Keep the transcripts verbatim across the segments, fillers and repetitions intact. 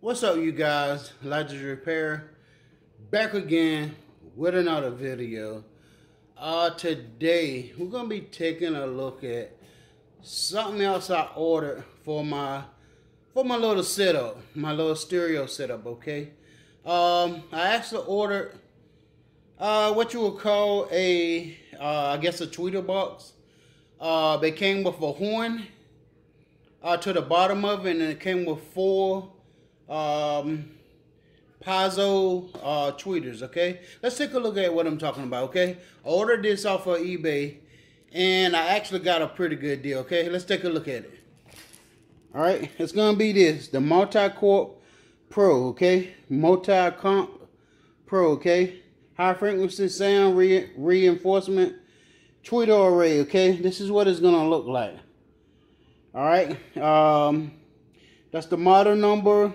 What's up, you guys? Elisha's Repair back again with another video. Uh today we're gonna be taking a look at something else I ordered for my for my little setup, my little stereo setup. Okay, um I actually ordered uh what you would call a uh I guess a tweeter box. Uh they came with a horn uh to the bottom of it, and it came with four um Pazo uh tweeters. Okay, let's take a look at what I'm talking about. Okay, I ordered this off of eBay and I actually got a pretty good deal. Okay, let's take a look at it. All right, it's gonna be this, the multi-corp pro. Okay, multi-comp pro. Okay, high frequency sound re reinforcement tweeter array. Okay, this is what it's gonna look like. All right, um that's the model number.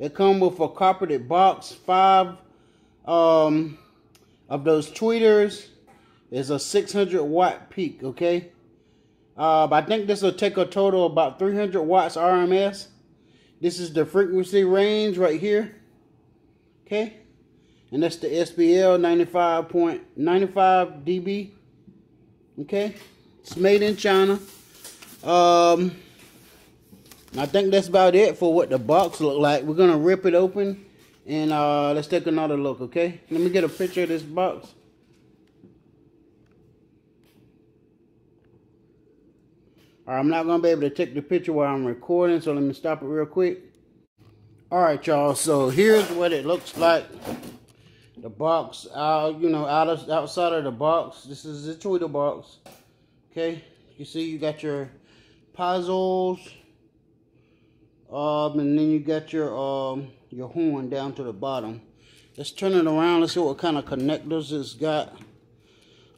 It comes with a carpeted box, five um, of those tweeters. It's a six hundred watt peak, okay? Uh, but I think this will take a total of about three hundred watts R M S. This is the frequency range right here, okay? And that's the S B L ninety-five point nine five D B, okay? It's made in China. Um... I think that's about it for what the box looked like. We're going to rip it open and uh, let's take another look, okay? Let me get a picture of this box. All right, I'm not going to be able to take the picture while I'm recording, so let me stop it real quick. All right, y'all, so here's what it looks like. The box, uh, you know, out of, outside of the box. This is the tweeter box, okay? You see you got your puzzles. Um, and then you got your um, your horn down to the bottom. Let's turn it around. Let's see what kind of connectors it's got.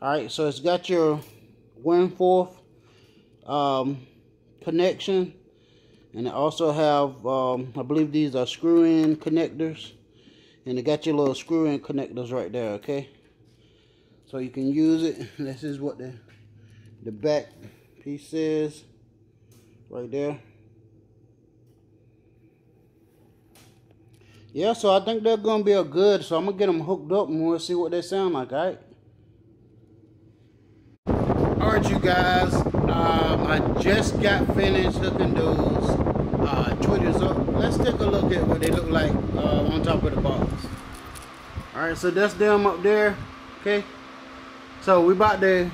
All right, so it's got your one fourth um, connection, and it also have um, I believe these are screw-in connectors, and it got your little screw-in connectors right there. Okay, so you can use it. This is what the the back piece is right there. Yeah, so I think they're going to be a good, so I'm going to get them hooked up and we'll see what they sound like, all right? All right, you guys, um, I just got finished hooking those uh, tweeters up. Let's take a look at what they look like uh, on top of the box. All right, so that's them up there, okay? So we're about to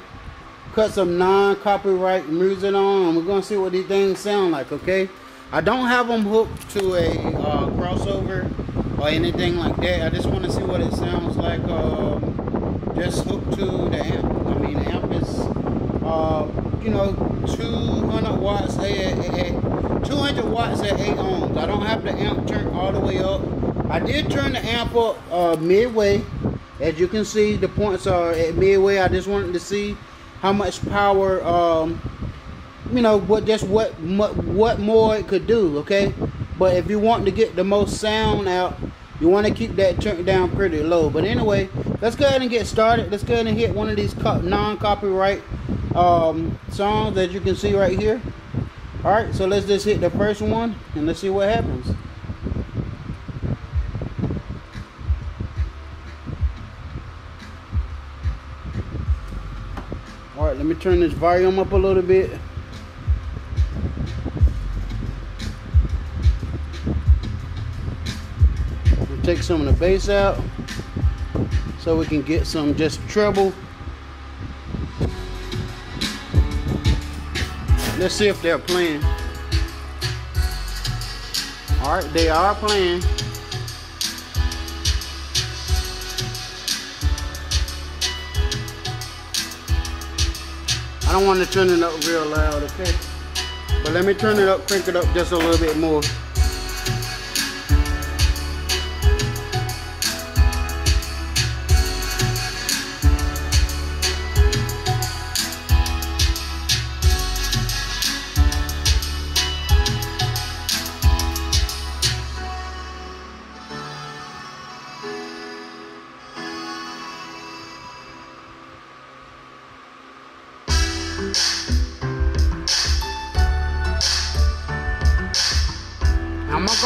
cut some non-copyright music on, and we're going to see what these things sound like, okay? I don't have them hooked to a uh, crossover or anything like that. I just want to see what it sounds like. Uh, just hooked to the amp. I mean, the amp is, uh, you know, two hundred watts at, at two hundred watts at eight ohms. I don't have the amp turned all the way up. I did turn the amp up uh, midway. As you can see, the points are at midway. I just wanted to see how much power. Um, You know what? Just what what more it could do, okay? But if you want to get the most sound out, you want to keep that turned down pretty low. But anyway, let's go ahead and get started. Let's go ahead and hit one of these non-copyright um, songs that you can see right here. All right, so let's just hit the first one and let's see what happens. All right, let me turn this volume up a little bit. Take some of the bass out so we can get some just treble. Let's see if they're playing. All right, they are playing. I don't want to turn it up real loud, okay? But let me turn it up, crank it up just a little bit more.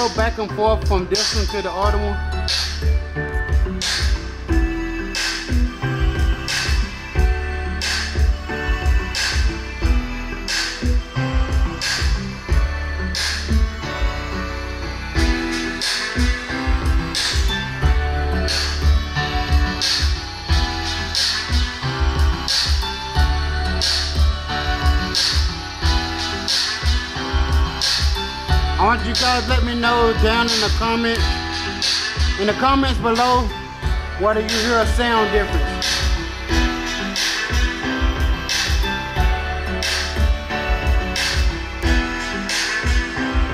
go back and forth from this one to the other one. I want you guys to let me know down in the comments, in the comments below, whether you hear a sound difference.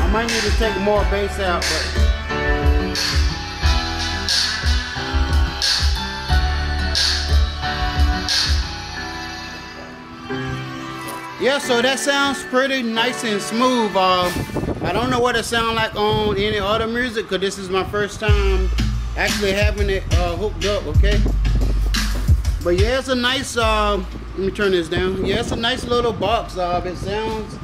I might need to take more bass out, but. Yeah, so that sounds pretty nice and smooth. Uh, I don't know what it sounds like on any other music, because this is my first time actually having it uh, hooked up, okay? But yeah, it's a nice, uh, let me turn this down. Yeah, it's a nice little box. Uh, it sounds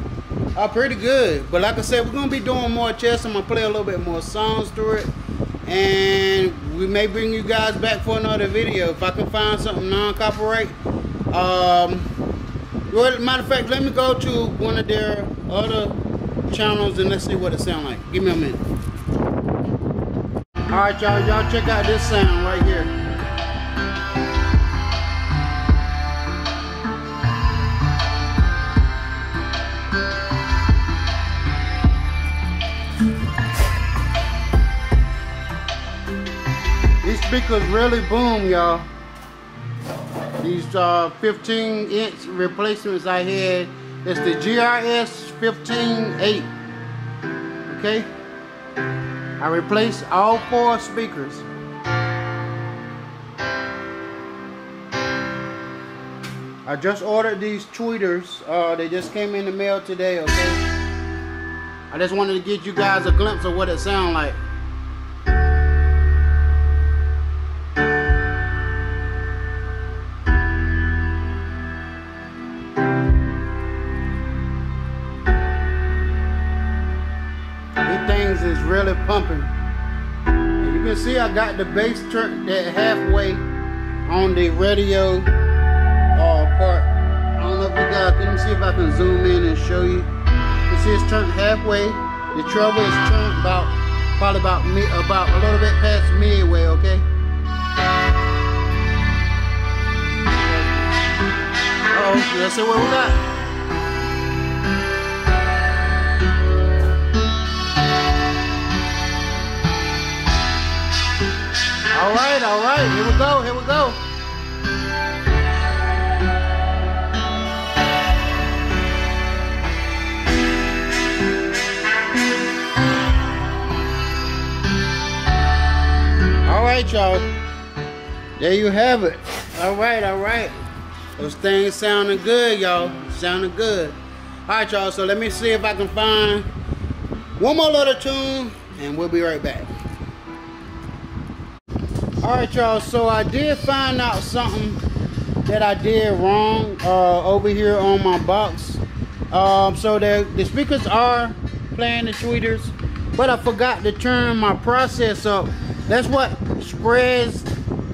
uh, pretty good. But like I said, we're going to be doing more chess. I'm going to play a little bit more songs through it. And we may bring you guys back for another video if I can find something non-copyright. Um... Well, matter of fact, let me go to one of their other channels and let's see what it sounds like. Give me a minute. All right, y'all, y'all check out this sound right here. These speakers really boom, y'all. These uh, fifteen inch replacements I had. It's the G R S Fifteen Eight. Okay, I replaced all four speakers. I just ordered these tweeters. Uh, they just came in the mail today. Okay, I just wanted to get you guys a glimpse of what it sounds like. Is really pumping. And you can see I got the bass turned that halfway on the radio uh, part. I don't know if you guys can see, if I can zoom in and show you. You can see it's turned halfway. The treble is turned about probably about me about a little bit past midway. Okay. Uh oh, let's see what we got. All right, all right, here we go, here we go. All right, y'all. There you have it. All right, all right. Those things sounding good, y'all. Sounding good. All right, y'all, so let me see if I can find one more little tune, and we'll be right back. Alright y'all, so I did find out something that I did wrong uh, over here on my box. Um, so the, the speakers are playing the tweeters, but I forgot to turn my process up. That's what spreads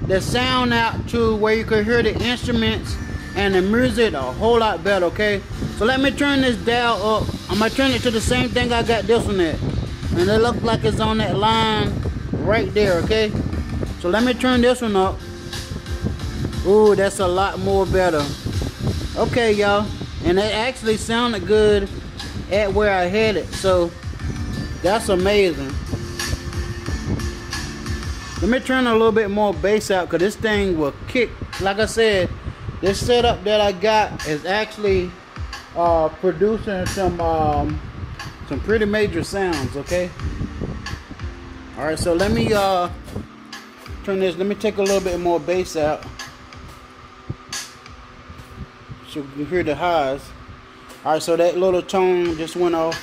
the sound out to where you can hear the instruments and the music a whole lot better, okay? So let me turn this dial up. I'm going to turn it to the same thing I got this one at. And it looks like it's on that line right there, okay? So let me turn this one up. Ooh, that's a lot more better. Okay, y'all. And it actually sounded good at where I had it. So that's amazing. Let me turn a little bit more bass out, because this thing will kick. Like I said, this setup that I got is actually uh, producing some, um, some pretty major sounds, okay? All right, so let me... Uh, Turn this. Let me take a little bit more bass out, so you hear the highs. All right, so that little tone just went off.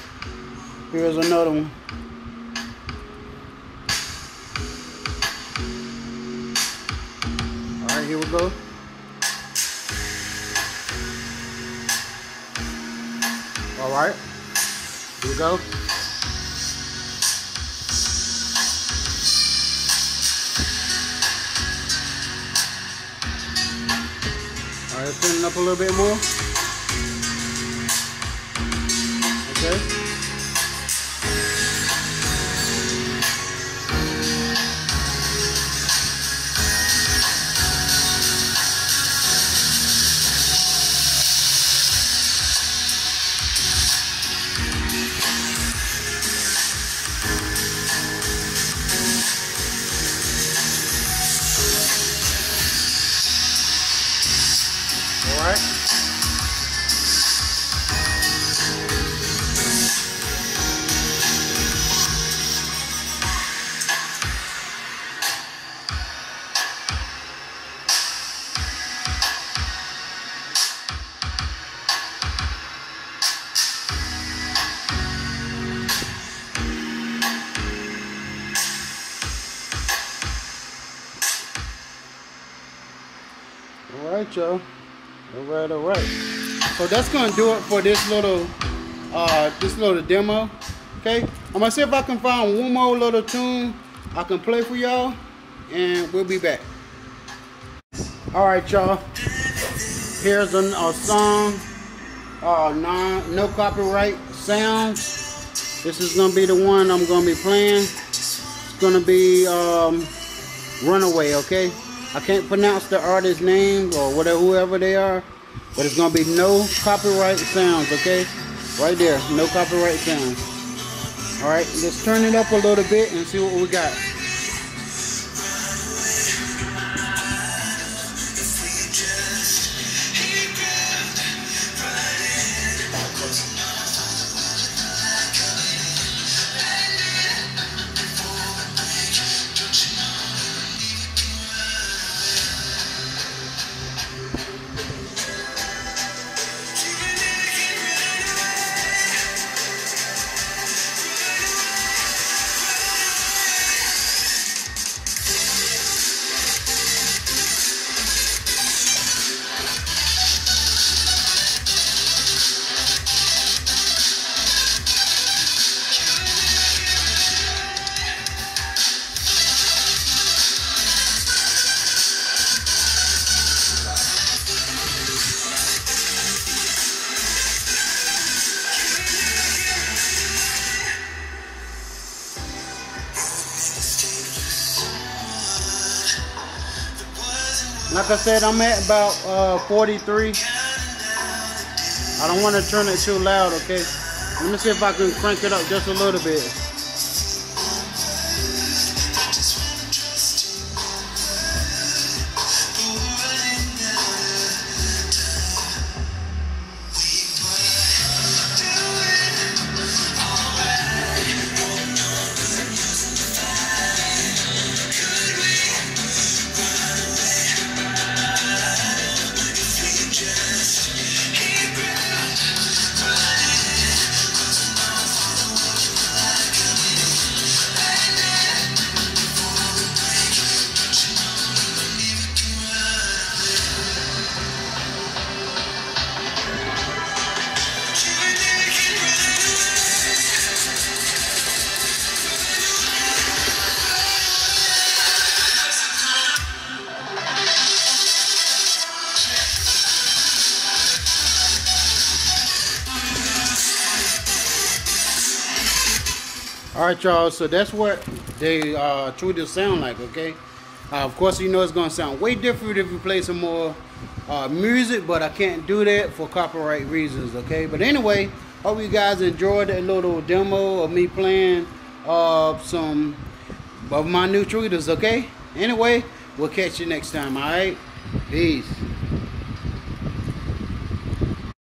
Here's another one. All right, here we go. All right, here we go. Alright, let's turn it up a little bit more. Okay. Alright. Alright, y'all. Alright, alright. So that's gonna do it for this little uh this little demo. Okay. I'm gonna see if I can find one more little tune I can play for y'all and we'll be back. Alright y'all. Here's an, a song. Uh non no copyright sounds. This is gonna be the one I'm gonna be playing. It's gonna be um Runaway, okay? I can't pronounce the artist's name or whatever, whoever they are, but it's gonna be no copyright sounds, okay? Right there, no copyright sounds. All right, let's turn it up a little bit and see what we got. Like I said, I'm at about uh, forty-three. I don't want to turn it too loud, okay? Let me see if I can crank it up just a little bit. Alright y'all, so that's what they uh, tweeters sound like, okay? Uh, of course you know it's going to sound way different if you play some more uh, music, but I can't do that for copyright reasons, okay? But anyway, hope you guys enjoyed that little demo of me playing uh, some of my new tweeters, okay? Anyway, we'll catch you next time, alright? Peace.